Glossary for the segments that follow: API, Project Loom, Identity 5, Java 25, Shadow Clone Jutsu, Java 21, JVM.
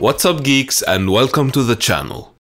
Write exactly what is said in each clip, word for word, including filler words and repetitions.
What's up geeks and welcome to the channel.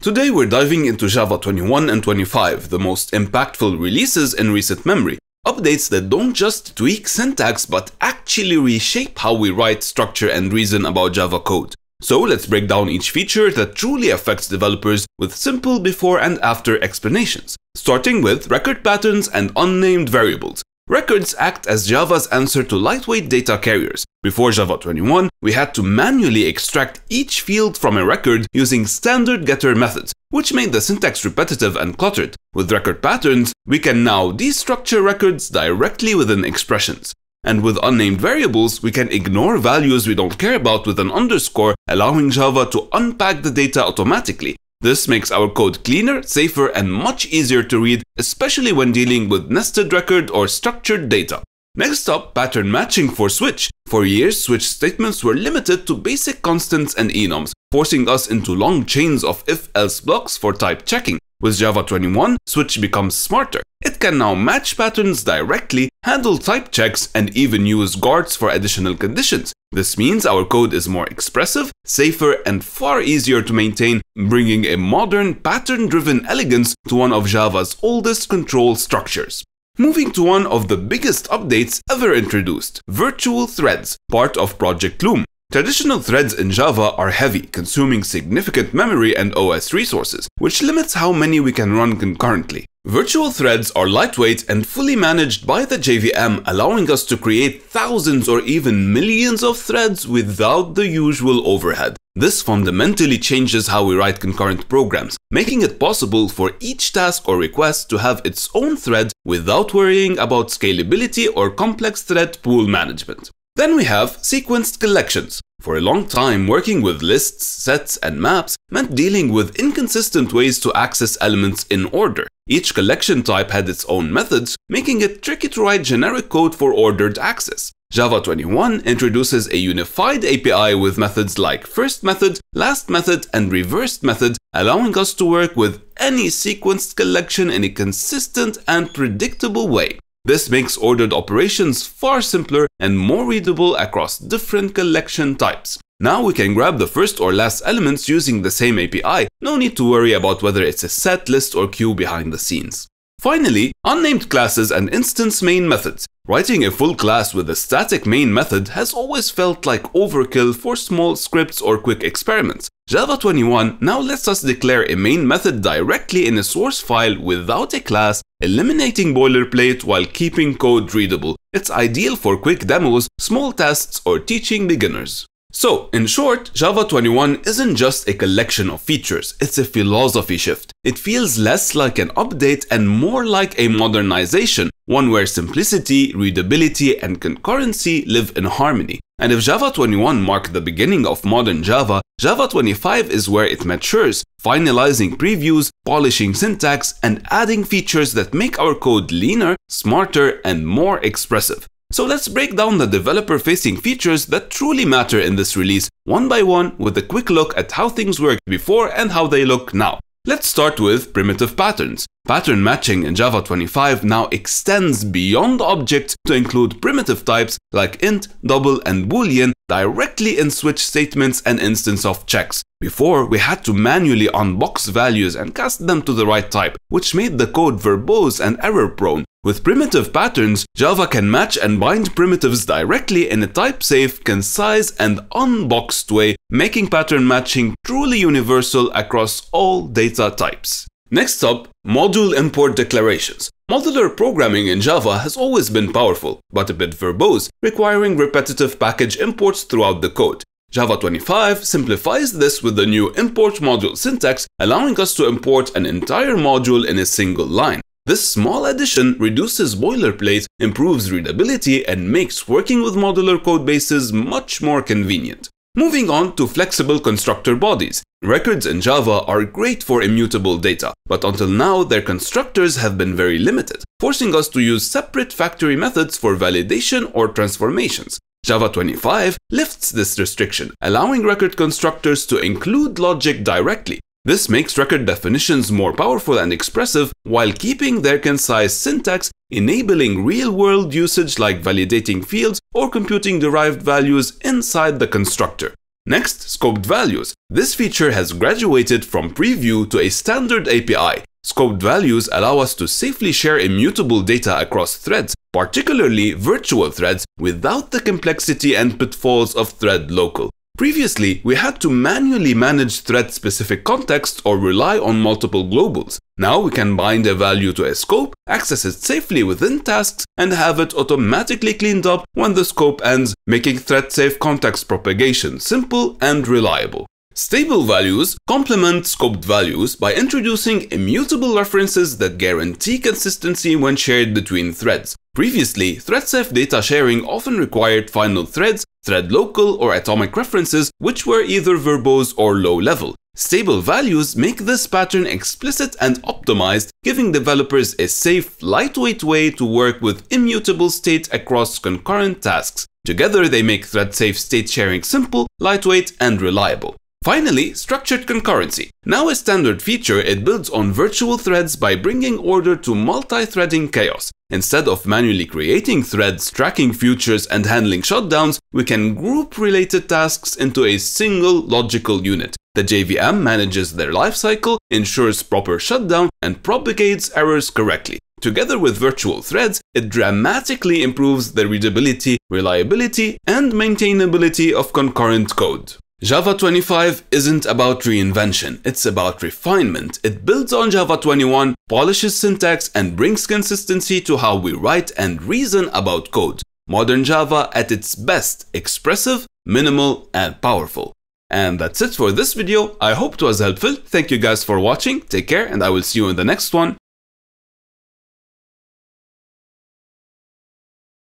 Today we're diving into Java twenty-one and twenty-five, the most impactful releases in recent memory, updates that don't just tweak syntax but actually reshape how we write, structure and reason about Java code. So let's break down each feature that truly affects developers with simple before and after explanations, starting with record patterns and unnamed variables. Records act as Java's answer to lightweight data carriers. Before Java twenty-one, we had to manually extract each field from a record using standard getter methods, which made the syntax repetitive and cluttered. With record patterns, we can now destructure records directly within expressions. And with unnamed variables, we can ignore values we don't care about with an underscore, allowing Java to unpack the data automatically. This makes our code cleaner, safer, and much easier to read, especially when dealing with nested record or structured data. Next up, pattern matching for switch. For years, switch statements were limited to basic constants and enums, forcing us into long chains of if-else blocks for type checking. With Java twenty-one, switch becomes smarter. It can now match patterns directly, handle type checks, and even use guards for additional conditions. This means our code is more expressive, safer, and far easier to maintain, bringing a modern, pattern-driven elegance to one of Java's oldest control structures. Moving to one of the biggest updates ever introduced, virtual threads, part of Project Loom. Traditional threads in Java are heavy, consuming significant memory and O S resources, which limits how many we can run concurrently. Virtual threads are lightweight and fully managed by the J V M, allowing us to create thousands or even millions of threads without the usual overhead. This fundamentally changes how we write concurrent programs, making it possible for each task or request to have its own thread without worrying about scalability or complex thread pool management. Then we have sequenced collections. For a long time, working with lists, sets, and maps meant dealing with inconsistent ways to access elements in order. Each collection type had its own methods, making it tricky to write generic code for ordered access. Java twenty-one introduces a unified A P I with methods like first method, last method, and reversed method, allowing us to work with any sequenced collection in a consistent and predictable way. This makes ordered operations far simpler and more readable across different collection types. Now we can grab the first or last elements using the same A P I, no need to worry about whether it's a set, list, or queue behind the scenes. Finally, unnamed classes and instance main methods. Writing a full class with a static main method has always felt like overkill for small scripts or quick experiments. Java twenty-one now lets us declare a main method directly in a source file without a class, eliminating boilerplate while keeping code readable. It's ideal for quick demos, small tests, or teaching beginners. So, in short, Java twenty-one isn't just a collection of features, it's a philosophy shift. It feels less like an update and more like a modernization, one where simplicity, readability, and concurrency live in harmony. And if Java twenty-one marked the beginning of modern Java, Java twenty-five is where it matures, finalizing previews, polishing syntax, and adding features that make our code leaner, smarter, and more expressive. So let's break down the developer-facing features that truly matter in this release, one by one, with a quick look at how things worked before and how they look now. Let's start with primitive patterns. Pattern matching in Java twenty-five now extends beyond objects to include primitive types like int, double, and boolean directly in switch statements and instance of checks. Before, we had to manually unbox values and cast them to the right type, which made the code verbose and error-prone. With primitive patterns, Java can match and bind primitives directly in a type-safe, concise, and unboxed way, making pattern matching truly universal across all data types. Next up, module import declarations. Modular programming in Java has always been powerful, but a bit verbose, requiring repetitive package imports throughout the code. Java twenty-five simplifies this with the new import module syntax, allowing us to import an entire module in a single line. This small addition reduces boilerplate, improves readability, and makes working with modular codebases much more convenient. Moving on to flexible constructor bodies. Records in Java are great for immutable data, but until now their constructors have been very limited, forcing us to use separate factory methods for validation or transformations. Java twenty-five lifts this restriction, allowing record constructors to include logic directly. This makes record definitions more powerful and expressive while keeping their concise syntax, enabling real-world usage like validating fields or computing derived values inside the constructor. Next, scoped values. This feature has graduated from preview to a standard A P I. Scoped values allow us to safely share immutable data across threads, particularly virtual threads, without the complexity and pitfalls of thread local. Previously, we had to manually manage thread-specific contexts or rely on multiple globals. Now we can bind a value to a scope, access it safely within tasks, and have it automatically cleaned up when the scope ends, making thread-safe context propagation simple and reliable. Stable values complement scoped values by introducing immutable references that guarantee consistency when shared between threads. Previously, thread-safe data sharing often required final threads, thread local, or atomic references, which were either verbose or low-level. Stable values make this pattern explicit and optimized, giving developers a safe, lightweight way to work with immutable state across concurrent tasks. Together, they make thread-safe state sharing simple, lightweight, and reliable. Finally, structured concurrency. Now a standard feature, it builds on virtual threads by bringing order to multi-threading chaos. Instead of manually creating threads, tracking futures, and handling shutdowns, we can group related tasks into a single logical unit. The J V M manages their lifecycle, ensures proper shutdown, and propagates errors correctly. Together with virtual threads, it dramatically improves the readability, reliability, and maintainability of concurrent code. Java twenty-five isn't about reinvention, it's about refinement. It builds on Java twenty-one, polishes syntax, and brings consistency to how we write and reason about code. Modern Java at its best, expressive, minimal, and powerful. And that's it for this video. I hope it was helpful. Thank you guys for watching. Take care, and I will see you in the next one.